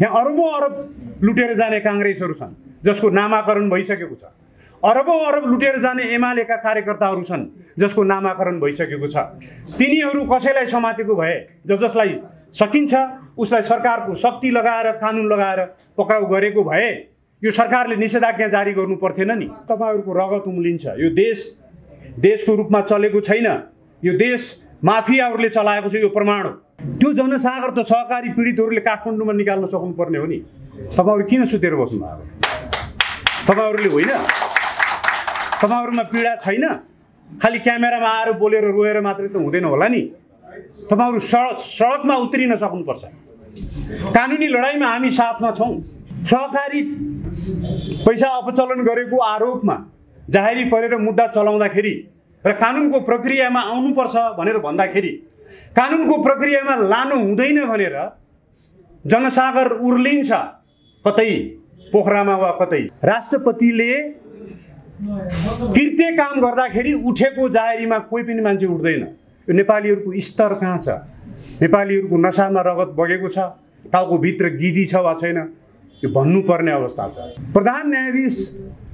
यहाँ अरबौं अरब लुटेर जाने कांग्रेसहरु छन् जसको नामाकरण भइसकेको छ। अरबौं अरब लुटेर जाने एमालेका कार्यकर्ताहरु छन् जसको नामाकरण भइसकेको छ। तिनीहरु कसैलाई समातेको भए जसलाई सकिन्छ उसलाई सरकारको शक्ति लगाएर कानून लगाएर पक्राउ गरेको भए यो सरकारले निषेधाज्ञा जारी गर्नु पर्थेन नि। तपाईहरुको रगत उम्लिन्छ। यो देश देशको रूपमा चलेको छैन। यो देश माफियाहरुले चलाएको छ। यो प्रमाण हो। त्यो जनसागर त सहकारी पीडितहरुले काठमाडौँमा निकाल्न सक्नु पर्ने हो नि। तपाईहरु किन सुतेर बस्नु भएको? तपाईहरुले होइन, तपाईहरुमा पीडा छैन। खाली क्यामेरामा आएर बोलेर रोएर मात्रै त हुँदैन होला नि। तपाईहरु सडकमा उत्रिन सक्नुपर्छ। कानुनी लडाईमा हामी साथमा छौं। सहकारी पैसा अपचलन गरेको आरोपमा जाहेरी परेर मुद्दा चलाउँदाखेरि र कानुनको प्रक्रियामा आउनुपर्छ भनेर भन्दाखेरि, कानुनको प्रक्रियामा लानु हुँदैन भनेर जनसागर उर्लिन्छ कतै पोखरामा वा कतै। राष्ट्रपतिले कृत्य काम गर्दाखेरि उठेको जाहेरीमा कोही पनि मान्छे उठ्दैन। यो नेपालीहरुको स्तर कहाँ छ? नेपालीहरुको नशामा रगत बगेको छ। टाउको भित्र गिदी छ वा छैन यो भन्नुपर्ने अवस्था छ। प्रधान न्यायाधीश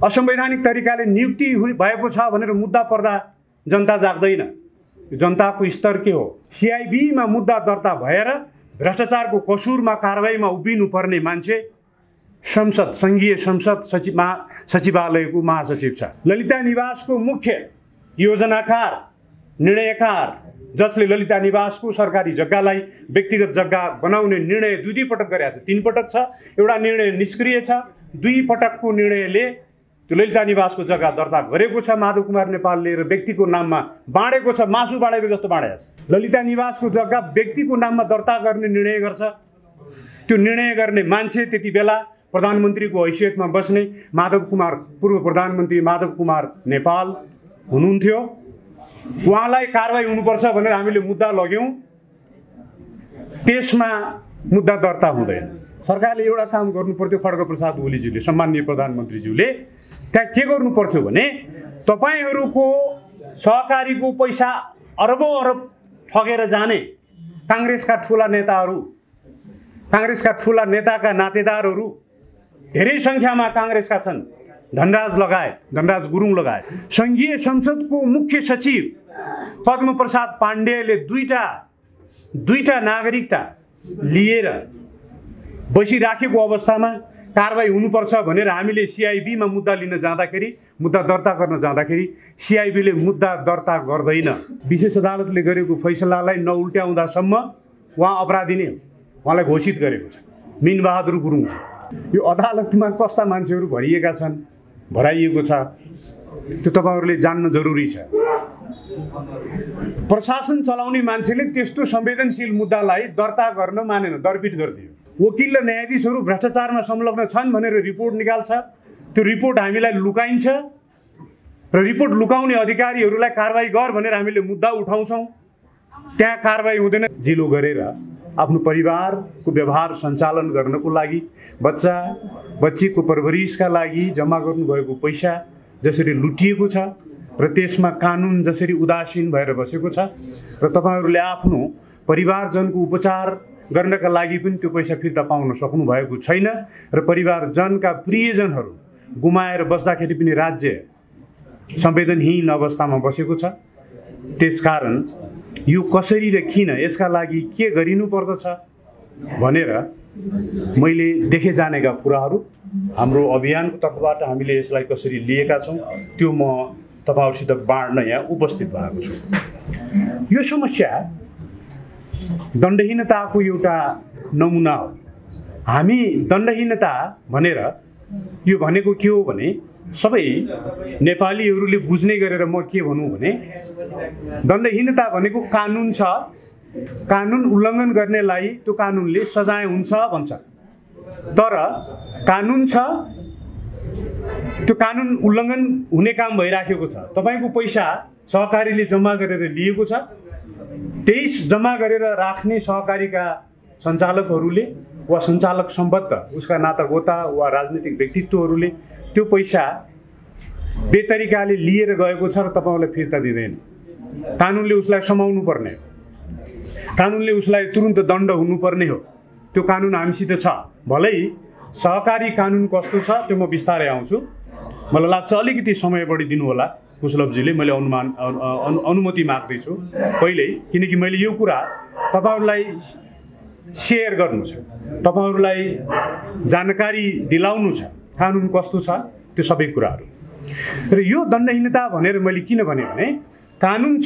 असंवैधानिक तरिकाले नियुक्ति भएको छ भनेर मुद्दा पर्दा जनता जाग्दैन। यो जनताको स्तर के हो? सीआईबीमा मुद्दा दर्ता भएर भ्रष्टाचारको कसुरमा कारबाहीमा उभिनुपर्ने मान्छे संसद संघीय संसद सचिवालयको महासचिव छ। ललिता निवासको मुख्य योजनाकार निर्णयकार जसले ललिता निवासको सरकारी जग्गालाई व्यक्तिगत जग्गा बनाउने निर्णय दुई पटक गरेछ, तीन पटक छ। एउटा निर्णय निष्क्रिय छ। दुई पटकको निर्णयले त्यो ललिता निवासको जग्गा दर्ता गरेको छ माधव कुमार नेपालले र व्यक्तिको नाममा बाँडेको छ। मासु बाँडेको जस्तो बाँडेको छ। ललिता निवासको जग्गा व्यक्तिको नाममा दर्ता गर्ने निर्णय गर्छ। त्यो निर्णय गर्ने मान्छे त्यति बेला प्रधानमन्त्रीको हैसियतमा बस्ने माधव कुमार पूर्व प्रधानमन्त्री माधव कुमार नेपाल हुनुहुन्थ्यो। उहाँलाई कारबाही हुनुपर्छ भनेर हामीले मुद्दा लग्यौं। त्यसमा मुद्दा दर्ता हुँदैन। सरकारले एउटा काम गर्नुपर्थ्यो। खड्ग प्रसाद ओलीजीले सम्माननीय प्रधानमन्त्रीज्यूले त्यहाँ के गर्नुपर्थ्यो भने तपाईहरुको सहकारीको पैसा अरबौं अरब ठगेर जाने कांग्रेसका ठूला नेताहरु, कांग्रेसका ठूला नेताका नातेदारहरु धेरै संख्यामा कांग्रेसका छन्। धनराज गुरुङ लगायत संघीय संसदको मुख्य सचिव पद्मप्रसाद पाण्डेले दुईटा नागरिकता लिएर बसिराखेको अवस्थामा कारबाही हुनुपर्छ भनेर हामीले सीआईबीमा मुद्दा लिन जाँदाखेरि, मुद्दा दर्ता गर्न जाँदाखेरि सीआईबीले मुद्दा दर्ता गर्दैन। विशेष अदालतले गरेको फैसलालाई नउल्ट्याउँदासम्म उहाँ अपराधी नै उहाँलाई घोषित गरेको छ। मिनबहादुर गुरुङ। यो अदालतमा कस्ता मान्छेहरु भरिएका छन्, भराइएको छ, त्यो तपाईहरुले जान्न जरुरी छ। प्रशासन चलाउने मान्छेले त्यस्तो संवेदनशील मुद्दालाई दर्ता गर्न मानेन, दरपिट गरिदियो। वकिल र न्यायाधीशहरु भ्रष्टाचारमा संलग्न छन् भनेर रिपोर्ट निकाल्छ। त्यो रिपोर्ट हामीलाई लुकाइन्छ र रिपोर्ट लुकाउने अधिकारीहरुलाई कारबाही गर भनेर हामीले मुद्दा उठाउँछौं। त्यहाँ कारबाही हुँदैन। जिलो गरेर आफ्नो परिवारको व्यवहार सञ्चालन गर्नको लागि, बच्चा बच्चीको परवरिशका लागि जम्मा गर्नुभएको पैसा जसरी लुटिएको छ र त्यसमा कानुन जसरी उदासीन भएर बसेको छ र तपाईहरुले आफ्नो परिवारजनको उपचार गर्नका लागि पनि त्यो पैसा फिर्ता पाउन सक्नु भएको छैन र परिवारजनका प्रियजनहरु गुमाएर बस्दाखेरि पनि राज्य संवेदनहीन अवस्थामा बसेको छ। त्यसकारण यो कसरी र किन, यसका लागि के गरिनुपर्दछ भनेर मैले देखे जानेका कुराहरु हाम्रो अभियानको तर्फबाट हामीले यसलाई कसरी लिएका छौं त्यो म तपाईहरुसित बाँड्न यहाँ उपस्थित भएको छु। यो समस्या दण्डहीनताको एउटा नमुना हो। हामी दण्डहीनता भनेर यो भनेको के हो भने सबै नेपालीहरुले बुझ्ने गरेर म के भन्नु भने दण्डहीनता भनेको कानुन छ, कानुन उल्लंघन गर्नेलाई त्यो कानुनले सजाय हुन्छ भन्छ। तर कानुन छ, त्यो कानुन उल्लंघन हुने काम भइराखेको छ। तपाईको पैसा सहकारीले जम्मा गरेर लिएको छ। 23 जम्मा गरेर राख्ने सहकारीका सञ्चालकहरुले वा सञ्चालक सम्बद्ध उसका नातागोता वा राजनीतिक व्यक्तित्वहरुले त्यो पैसा बेतरिकाले लिएर गएको छ र तपाईहरुले फिर्ता दिदैन। कानुनले उसलाई समाउनु पर्ने, कानुनले उसलाई तुरुन्त दण्ड हुनुपर्ने हो। त्यो कानुन हामीसित छ। भलै सहकारी कानुन कस्तो छ त्यो म बिस्तारै आउँछु। मलाई लाग्छ अलिकति समय बढी दिनु होला कुशलभजीले, मैले अनुमति माग्दैछु पहिल्यै, किनकि मैले यो कुरा तपाईहरुलाई शेयर गर्नु छ, तपाईहरुलाई जानकारी दिलाउनु छ, कानुन कस्तो छ त्यो सबै कुराहरु। र यो दण्डहीनता भनेर मैले किन भने कानुन छ,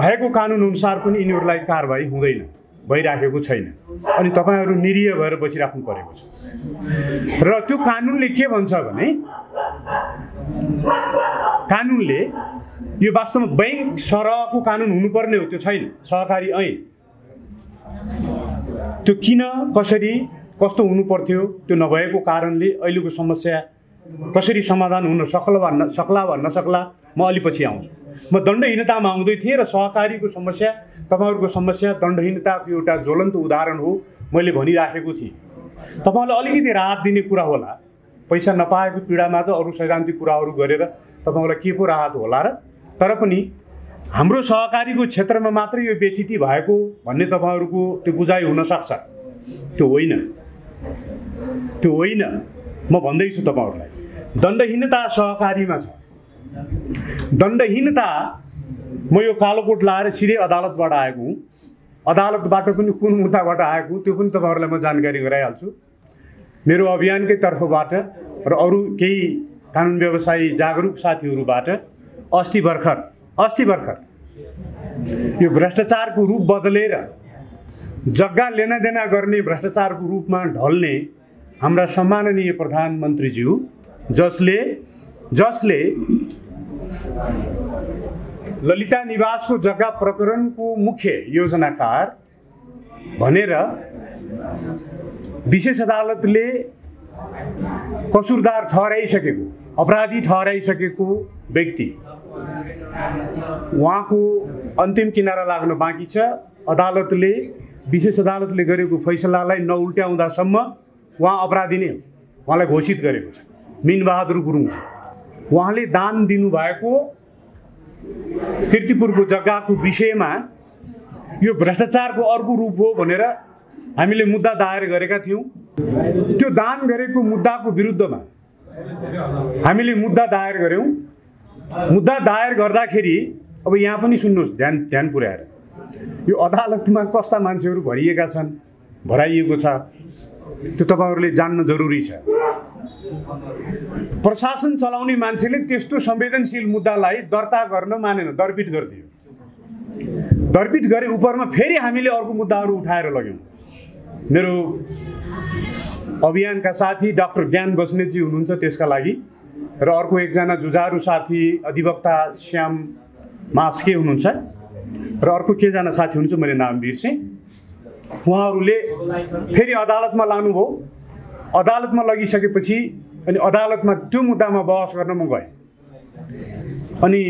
भएको कानुन अनुसार पनि यिनीहरुलाई कारबाही हुँदैन, भइराखेको छैन, अनि तपाईहरु निरीह भएर बसिराख्नु परेको छ। र त्यो कानुनले के भन्छ भने, कानुनले यो वास्तवमा बैंक सरहको कानुन हुनुपर्ने हो, त्यो छैन। सहकारी ऐन त्यो किन कसरी कस्तो हुनुपर्थ्यो त्यो नभएको कारणले अहिलेको समस्या कसरी समाधान हुन सक्ला वा नसक्ला म अलि पछि आउँछु। म दण्डहीनतामा आउँदै थिएँ र सहकारीको समस्या, तपाईहरुको समस्या दण्डहीनताको एउटा ज्वलन्त उदाहरण हो मैले भनिराखेको थिएँ। तपाईहरुलाई अलिकति राहत दिने कुरा होला, पैसा नपाएको पीडामा त अरू सैद्धान्तिक कुराहरू गरेर तपाईहरुलाई के पो राहत होला र, तर पनि हाम्रो सहकारीको क्षेत्रमा मात्र यो व्यतिथि भएको भन्ने तपाईहरुको त्यो बुझाइ हुन सक्छ। त्यो होइन, त्यो होइन। म भन्दैछु तपाईहरुलाई दण्डहीनता सहकारीमा छ। दण्डहीनता म यो कालोकोट लाएर सिधै अदालतबाट आएको हुँ, अदालतबाट पनि कुन मुद्दाबाट आएको त्यो पनि तपाईहरुलाई म जानकारी गराइहाल्छु। मेरो अभियानकै तर्फबाट र अरू केही कानुन व्यवसायी जागरुक साथीहरूबाट अस्ति भर्खर यो भ्रष्टाचारको रूप बदलेर जग्गा लेनादेना गर्ने भ्रष्टाचारको रूपमा ढल्ने हाम्रा सम्माननीय प्रधानमन्त्रीज्यू, जसले ललिता निवासको जग्गा प्रकरणको मुख्य योजनाकार भनेर विशेष अदालतले कसुरदार ठहराइसकेको, अपराधी ठहराइसकेको व्यक्ति, उहाँको अन्तिम किनारा लाग्न बाँकी छ। अदालतले विशेष अदालतले गरेको फैसलालाई नउल्ट्याउँदासम्म उहाँ अपराधी नै हो, उहाँलाई घोषित गरेको छ। मिनबहादुर गुरुङ उहाँले दान दिनुभएको कीर्तिपुरको जग्गाको विषयमा यो भ्रष्टाचारको अर्को रूप हो भनेर हामीले मुद्दा दायर गरेका थियौँ। त्यो दान गरेको मुद्दाको विरुद्धमा हामीले मुद्दा दायर गऱ्यौँ। मुद्दा दायर गर्दाखेरि अब यहाँ पनि सुन्नुहोस् ध्यान पुर्याएर, यो अदालतमा कस्ता मान्छेहरू भरिएका छन्, भराइएको छ, त्यो तपाईहरुले जान्न जरुरी छ। प्रशासन चलाउने मान्छेले त्यस्तो संवेदनशील मुद्दालाई दर्ता गर्न मानेन, दरपिट गरिदियो। दरपिट गरे उपरमा फेरि हामीले अर्को मुद्दाहरू उठाएर लग्यौँ। मेरो अभियानका साथी डाक्टर ज्ञान बस्नेतजी हुनुहुन्छ त्यसका लागि, र अर्को एकजना जुझारु साथी अधिवक्ता श्याम मास्के हुनुहुन्छ, र अर्को केजना साथी हुनुहुन्छ मैले नाम बिर्सेँ। उहाँहरूले फेरि अदालतमा लानुभयो। अदालतमा लगिसकेपछि अनि अदालतमा त्यो मुद्दामा बहस गर्न म गएँ, अनि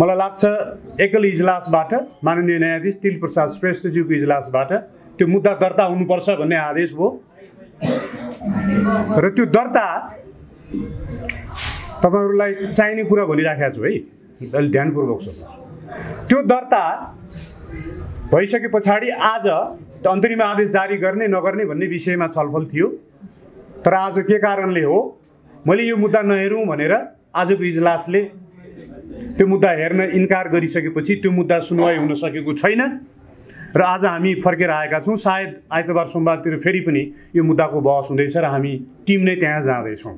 मलाई लाग्छ एकल इजलासबाट माननीय न्यायाधीश तिलप्रसाद श्रेष्ठज्यूको इजलासबाट त्यो मुद्दा दर्ता हुनुपर्छ भन्ने आदेश भयो। र त्यो दर्ता तपाईहरुलाई चाहिने कुरा भनिराखेको छु है, अलि ध्यानपूर्वक सुन्नुहोस्। त्यो दर्ता भइसके पछाडि आज अन्तरिम आदेश जारी गर्ने नगर्ने भन्ने विषयमा छलफल थियो, तर आज के कारणले हो मैले यो मुद्दा नहेरौँ भनेर आजको इजलासले त्यो मुद्दा हेर्न इन्कार गरिसकेपछि त्यो मुद्दा सुनवाई हुन सकेको छैन र आज हामी फर्केर आएका छौँ। सायद आइतबार सोमबारतिर फेरि पनि यो मुद्दाको बहस हुँदैछ र हामी टिम नै त्यहाँ जाँदैछौँ।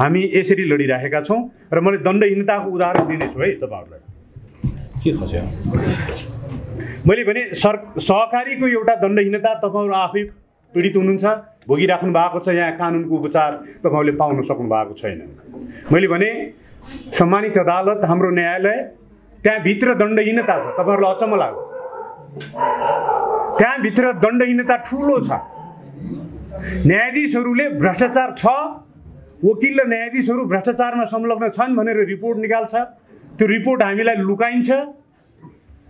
हामी यसरी लडिराखेका छौँ र मैले दण्डहीनताको उदाहरण दिनेछु है तपाईँहरूलाई। के खस्यो मैले भने सहकारीको एउटा दण्डहीनता, तपाईहरु आफै पीडित हुनुहुन्छ, भोगिराख्नु भएको छ, यहाँ कानुनको उपचार तपाईहरुले पाउन सक्नु भएको छैन। मैले भने सम्मानित अदालत हाम्रो न्यायालय, त्यहाँभित्र दण्डहीनता छ। तपाईहरुलाई अचम्म लाग्यो, त्यहाँभित्र दण्डहीनता ठूलो छ। न्यायाधीशहरूले भ्रष्टाचार छ, वकिल र न्यायाधीशहरू भ्रष्टाचारमा संलग्न छन् भनेर रिपोर्ट निकाल्छ, त्यो रिपोर्ट हामीलाई लुकाइन्छ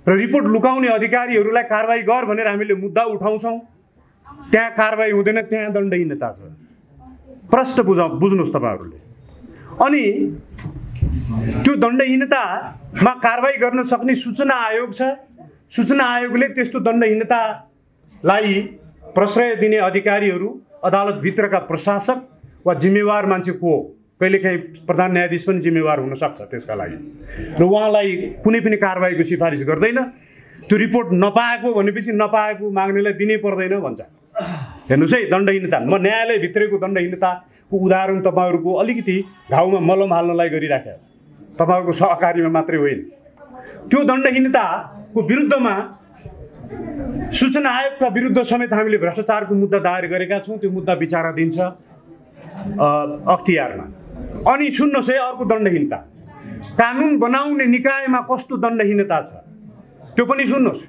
र रिपोर्ट लुकाउने अधिकारीहरूलाई कारबाही गर भनेर हामीले मुद्दा उठाउँछौँ। त्यहाँ कारबाही हुँदैन, त्यहाँ दण्डहीनता छ। प्रश्न बुझ्नुहोस् तपाईहरुले। अनि त्यो दण्डहीनतामा कारबाही गर्न सक्ने सूचना आयोग छ। सूचना आयोगले त्यस्तो दण्डहीनतालाई प्रश्रय दिने अधिकारीहरू अदालतभित्रका प्रशासक वा जिम्मेवार मान्छेको कहिलेकाहीँ प्रधान न्यायाधीश पनि जिम्मेवार हुन सक्छ। त्यसका लागि र उहाँलाई कुनै पनि कारबाहीको सिफारिस गर्दैन। त्यो रिपोर्ट नपाएको भनेपछि नपाएको माग्नेलाई दिनै पर्दैन भन्छ। हेर्नुस् है दण्डहीनता, म न्यायालयभित्रको दण्डहीनताको उदाहरण तपाईहरुको अलिकति घाउमा मलम हाल्नलाई गरिराखेको छु, तपाईहरुको सहकार्यमा मात्रै होइन। त्यो दण्डहीनताको विरुद्धमा सूचना आयोगका विरुद्ध समेत हामीले भ्रष्टाचारको मुद्दा दायर गरेका छौं। त्यो मुद्दा विचाराधीन छ अख्तियारमा। अनि सुन्नुस् है अर्को दण्डहीनता, कानुन बनाउने निकायमा कस्तो दण्डहीनता छ त्यो पनि सुन्नुस्।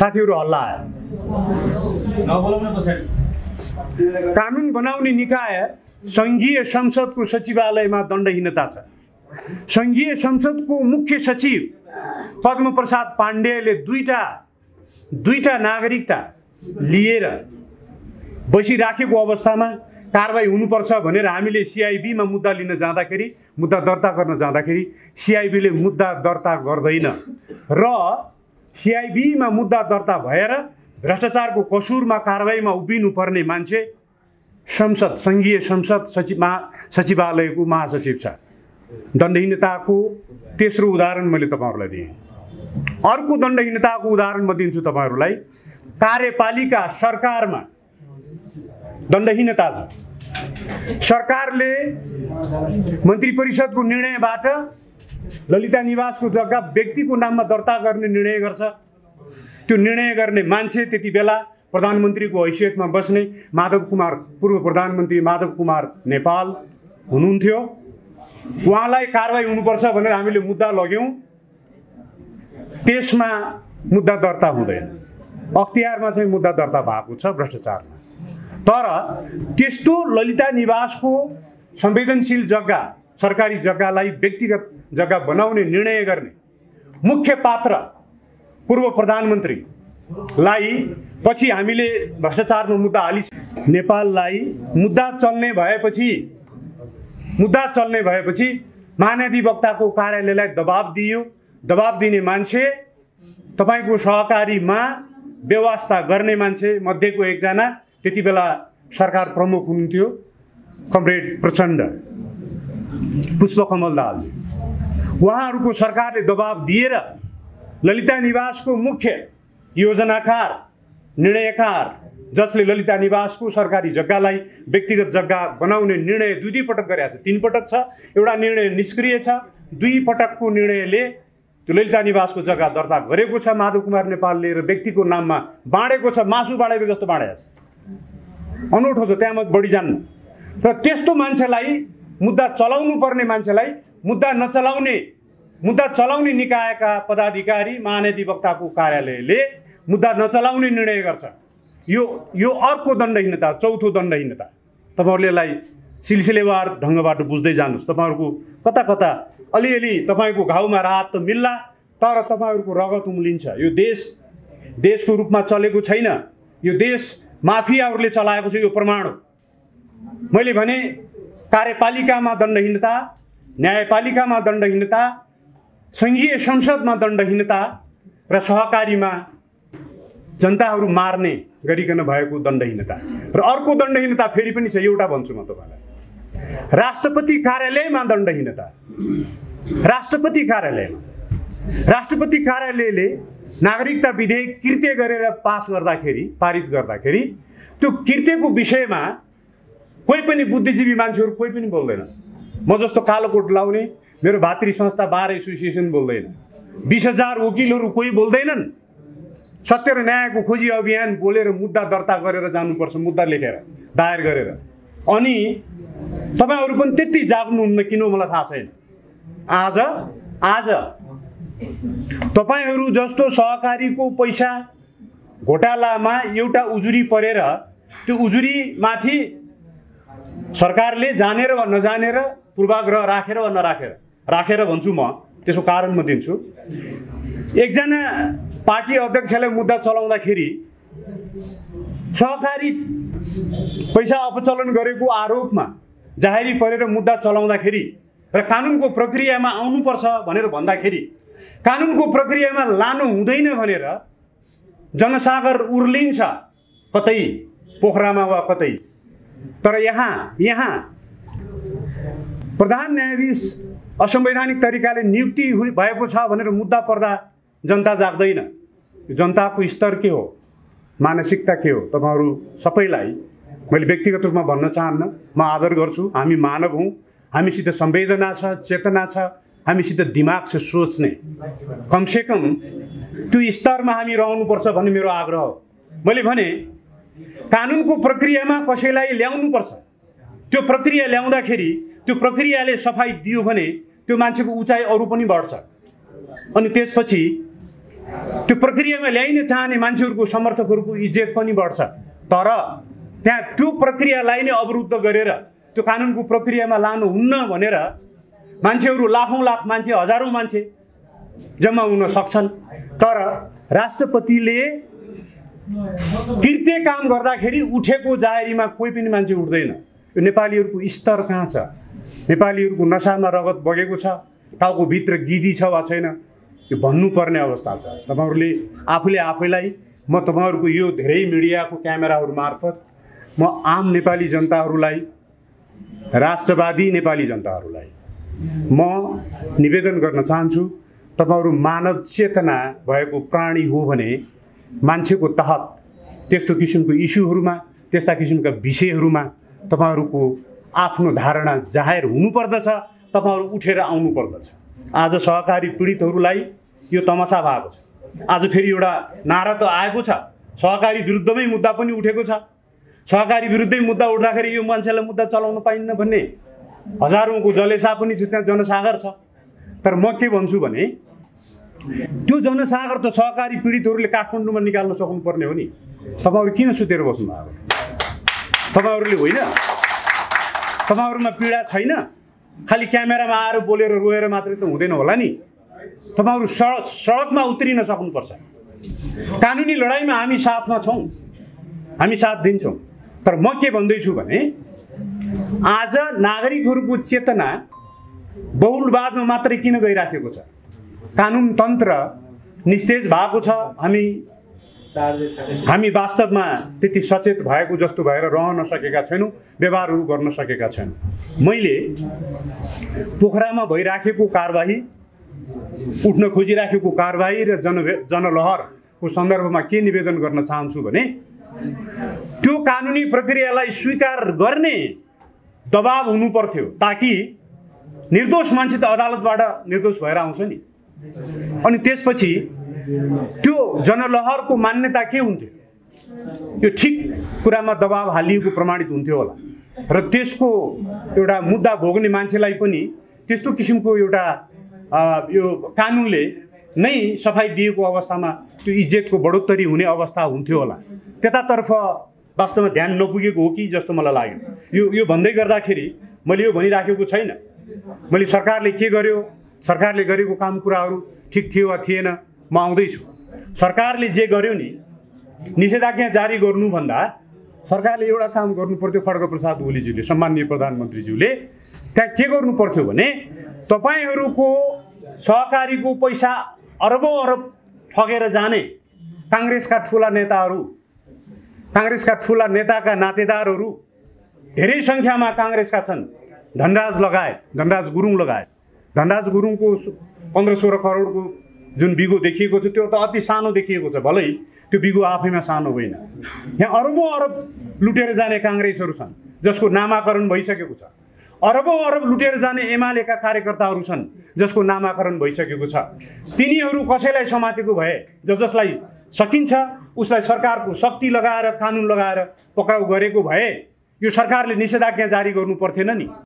साथीहरु हल्ला आयो, कानुन बनाउने निकाय संघीय संसदको सचिवालयमा दण्डहीनता छ। संघीय संसदको मुख्य सचिव पद्मप्रसाद पाण्डेले दुईटा नागरिकता लिएर बसिराखेको अवस्थामा कारबाही हुनुपर्छ भनेर हामीले सीआईबीमा मुद्दा लिन जाँदाखेरि, मुद्दा दर्ता गर्न जाँदाखेरि सीआईबीले मुद्दा दर्ता गर्दैन र सीआईबीमा मुद्दा दर्ता भएर भ्रष्टाचारको कसुरमा कारबाहीमा उभिनुपर्ने मान्छे संसद संघीय संसद सचिवालयको महासचिव छ। दण्डहीनताको तेस्रो उदाहरण मैले तपाईहरुलाई दिएँ। अर्को दण्डहीनताको उदाहरण म दिन्छु तपाईहरुलाई, कार्यपालिका सरकारमा दण्डहीनता छ। सरकारले मन्त्री परिषदको निर्णयबाट ललिता निवासको जग्गा व्यक्तिको नाममा दर्ता गर्ने निर्णय गर्छ। त्यो निर्णय गर्ने मान्छे त्यति बेला प्रधानमन्त्रीको हैसियतमा बस्ने माधव कुमार, पूर्व प्रधानमन्त्री माधव कुमार नेपाल हुनुहुन्थ्यो। उहाँलाई कारबाही हुनुपर्छ भनेर हामीले मुद्दा लग्यौं, त्यसमा मुद्दा दर्ता हुँदैन। अख्तियारमा चाहिँ मुद्दा दर्ता भएको छ भ्रष्टाचारमा। तर त्यस्तो ललिता निवासको संवेदनशील जग्गा, सरकारी जग्गालाई व्यक्तिगत जग्गा बनाउने निर्णय गर्ने मुख्य पात्र पूर्व प्रधानमन्त्रीलाई पछि हामीले भ्रष्टाचारमा मुद्दा हालिसक्यौं। नेपाललाई मुद्दा चल्ने भएपछि महाधिवक्ताको कार्यालयलाई दबाब दियो। दबाब दिने मान्छे तपाईको सहकारीमा व्यवस्था गर्ने मान्छे मध्येको एकजना त्यति बेला सरकार प्रमुख हुनुहुन्थ्यो कमरेड प्रचण्ड, पुष्पकमल दाहालजी। उहाँहरूको सरकारले दबाब दिएर ललिता निवासको मुख्य योजनाकार, निर्णयकार, जसले ललिता निवासको सरकारी जग्गालाई व्यक्तिगत जग्गा बनाउने निर्णय दुई पटक गरेको छ, 3 पटक छ, एउटा निर्णय निष्क्रिय छ, 2 पटकको निर्णयले त्यो ललिता निवासको जग्गा दर्ता गरेको छ माधव कुमार नेपालले र व्यक्तिको नाममा बाँडेको छ, मासु बाँडेको जस्तो बाँडेको छ। अनौठो छ, त्यहाँ मत बढी जान्नु। र त्यस्तो मान्छेलाई, मुद्दा चलाउनु पर्ने मान्छेलाई मुद्दा नचलाउने, मुद्दा चलाउने निकायका पदाधिकारी महाधिवक्ताको कार्यालयले मुद्दा नचलाउने निर्णय गर्छ। यो अर्को दण्डहीनता, चौथो दण्डहीनता। तपाईहरुले यसलाई सिलसिलेवार ढंगबाट बुझ्दै जानुस्। तपाईहरुको कता कता अलिअलि तपाईको घाउमा राहत त मिल्ला, तर तपाईहरुको रगत उम्लिन्छ। यो देशको रूपमा चलेको छैन, यो देश माफियाहरूले चलाएको छ, यो प्रमाण हो। मैले भने कार्यपालिकामा दण्डहीनता, न्यायपालिकामा दण्डहीनता, संघीय संसदमा दण्डहीनता र सहकारीमा जनताहरू मार्ने गरिकन भएको दण्डहीनता। र अर्को दण्डहीनता फेरि पनि छ, एउटा भन्छु म तपाईलाई, राष्ट्रपति कार्यालयमा दण्डहीनता। राष्ट्रपति कार्यालयले नागरिकता विधेयक कृत्य गरेर पास गर्दाखेरि, पारित गर्दाखेरि त्यो कृत्यको विषयमा कोही पनि बुद्धिजीवी मान्छेहरु कोही पनि बोल्दैन। म जस्तो कालो कोट लाउने, मेरो भातृ संस्था बार एसोसिएसन बोल्दैन, 20,000 वकिलहरु कोही बोल्दैनन्। सत्य र न्यायको खोजी अभियान बोलेर मुद्दा दर्ता गरेर जानुपर्छ, मुद्दा लेखेर दायर गरेर। अनि तपाईहरु पनि त्यति जाग्नुहुन्न किन मलाई थाहा छैन। आज तपाईहरु जस्तो सहकारीको पैसा घोटालामा एउटा उजुरी परेर त्यो उजुरीमाथि सरकारले जानेर वा नजानेर, पूर्वाग्रह राखेर वा नराखेर, राखेर भन्छु म, त्यसको कारण म दिन्छु। एकजना पार्टी अध्यक्षले मुद्दा चलाउँदाखेरि सहकारी पैसा अपचलन गरेको आरोपमा जाहेरी परेर मुद्दा चलाउँदाखेरि र कानुनको प्रक्रियामा आउनुपर्छ भनेर भन्दाखेरि, कानुनको प्रक्रियामा लानु हुँदैन भनेर जनसागर उर्लिन्छ। कतई पोखरामा वा कतई। तर यहाँ प्रधान न्यायाधीश असंवैधानिक तरिकाले नियुक्ति भएको छ भनेर मुद्दा पर्दा जनता जाग्दैन। जनताको स्तर के हो, मानसिकता के हो, तपाईहरु सबैलाई मैले व्यक्तिगत रूपमा भन्न चाहन्न, म आदर गर्छु। हामी मानव हौं, हामीसित संवेदना छ, चेतना छ, हामीसित दिमाग छ सोच्ने। कम से कम त्यो स्तरमा हामी रहनुपर्छ भन्ने मेरो आग्रह हो। मैले भने कानुनको प्रक्रियामा कसैलाई ल्याउनुपर्छ, त्यो प्रक्रिया ल्याउँदाखेरि त्यो प्रक्रियाले सफाई दियो भने त्यो मान्छेको उचाइ अरु पनि बढ्छ। अनि त्यसपछि त्यो प्रक्रियामा ल्याइन चाहने मान्छेहरुको समर्थकहरुको इज्जत पनि बढ्छ। तर त्यहाँ त्यो प्रक्रियालाई नै अवरुद्ध गरेर त्यो कानुनको प्रक्रियामा लानु हुन्न भनेर मान्छेहरु लाखौं लाख मान्छे, हजारौं मान्छे जम्मा हुन सक्छन्। तर राष्ट्रपतिले कृत्य काम गर्दाखेरि उठेको जाहेरीमा कोही पनि मान्छे उठ्दैन। यो नेपालीहरुको स्तर कहाँ छ? नेपालीहरुको नशामा रगत बगेको छ, टाउको भित्र गिदी छ वा छैन, यो भन्नुपर्ने अवस्था छ। तपाईहरुले आफूले आफैलाई, म तपाईहरुको यो धेरै मिडियाको क्यामेराहरु मार्फत म आम नेपाली जनताहरुलाई, राष्ट्रवादी नेपाली जनताहरुलाई म निवेदन गर्न चाहन्छु, तपाईहरु मानव चेतना भएको प्राणी हो भने मान्छेको तहत त्यस्तो किसिमको इस्युहरुमा, त्यस्ता किसिमका विषयहरुमा तपाईहरुको आफ्नो धारणा जाहेर हुनुपर्दछ, तपाईहरु उठेर आउनुपर्दछ। आज सहकारी पीडितहरुलाई यो तमासा भएको छ। आज फेरि एउटा नारा त आएको छ, सहकारी विरुद्धमै मुद्दा पनि उठेको छ। सहकारी विरुद्धै मुद्दा उठ्दाखेरि यो मान्छेलाई मुद्दा चलाउन पाइन्न भन्ने हजारौंको जलेसा पनि छ, त्यहाँ जनसागर छ। तर म के भन्छु भने त्यो जनसागर त सहकारी पीडितहरुले काठमाडौँमा निकाल्न सक्नुपर्ने हो नि। तपाईहरु किन सुतेर बस्नु भएको? तपाईहरुले होइन, तपाईहरुमा पीडा छैन, खाली क्यामेरामा आएर बोलेर रोएर मात्रै त हुँदैन होला नि। तपाईहरु सडकमा उत्रिन सक्नुपर्छ। कानुनी लडाईमा हामी साथमा छौं, हामी साथ दिन्छौं। तर म के भन्दैछु भने आज नागरिकहरुको चेतना बहुलवादमा मात्रै किन गइराखेको छ? कानुन तन्त्र निस्तेज भएको छ। हामी वास्तवमा त्यति सचेत भएको जस्तो भएर रहन सकेका छैनौं, व्यवहारहरु गर्न सकेका छैनौं। मैले पोखरामा भइराखेको कारबाही, उठ्न खोजिराखेको कारबाही र जनलहरको सन्दर्भमा के निवेदन गर्न चाहन्छु भने त्यो कानुनी प्रक्रियालाई स्वीकार गर्ने दबाब हुनु पर्थ्यो, ताकि निर्दोष मान्छे त अदालतबाट निर्दोष भएर आउँछ नि। अनि त्यसपछि त्यो जनलहरको मान्यता के हुन्थ्यो? यो ठिक कुरामा दबाब हालिएको प्रमाणित हुन्थ्यो होला, र त्यसको एउटा मुद्दा भोग्ने मान्छेलाई पनि त्यस्तो किसिमको एउटा यो कानुनले नै सफाई दिएको अवस्थामा त्यो इज्जतको बढोत्तरी हुने अवस्था हुन्थ्यो होला। त्यतातर्फ वास्तवमा ध्यान नपुगेको हो कि जस्तो मलाई लाग्यो। यो भन्दै गर्दाखेरि मैले यो भनिराखेको छैन मैले सरकारले के गर्यो, सरकारले गरेको काम कुराहरू ठिक थियो वा थिएन, म आउँदैछु। सरकारले जे गर्यो नि, निषेधाज्ञा जारी गर्नुभन्दा सरकारले एउटा काम गर्नुपर्थ्यो। खड्ग प्रसाद ओलीज्यूले, सम्माननीय प्रधानमन्त्रीज्यूले त्यहाँ के गर्नुपर्थ्यो भने तपाईहरुको सहकारीको पैसा अरबौं अरब ठगेर जाने कांग्रेसका ठूला नेताहरू, कांग्रेसका ठूला नेताका नातेदारहरू धेरै संख्यामा कांग्रेसका छन्, धनराज गुरुङको 15-16 करोडको जुन बिगो देखिएको छ त्यो त अति सानो देखिएको छ। भलै त्यो बिगो आफैमा सानो होइन, यहाँ अरबौं अरब लुटेर जाने कांग्रेसहरू छन् जसको नामाकरण भइसकेको छ। अरबौं अरब लुटेर जाने एमालेका कार्यकर्ताहरू छन् जसको नामाकरण भइसकेको छ। तिनीहरू कसैलाई समातेको भए, जसलाई सकिन्छ उसलाई सरकारको शक्ति लगाएर, कानुन लगाएर पक्राउ गरेको भए यो सरकारले निषेधाज्ञा जारी गर्नु पर्थेन नि।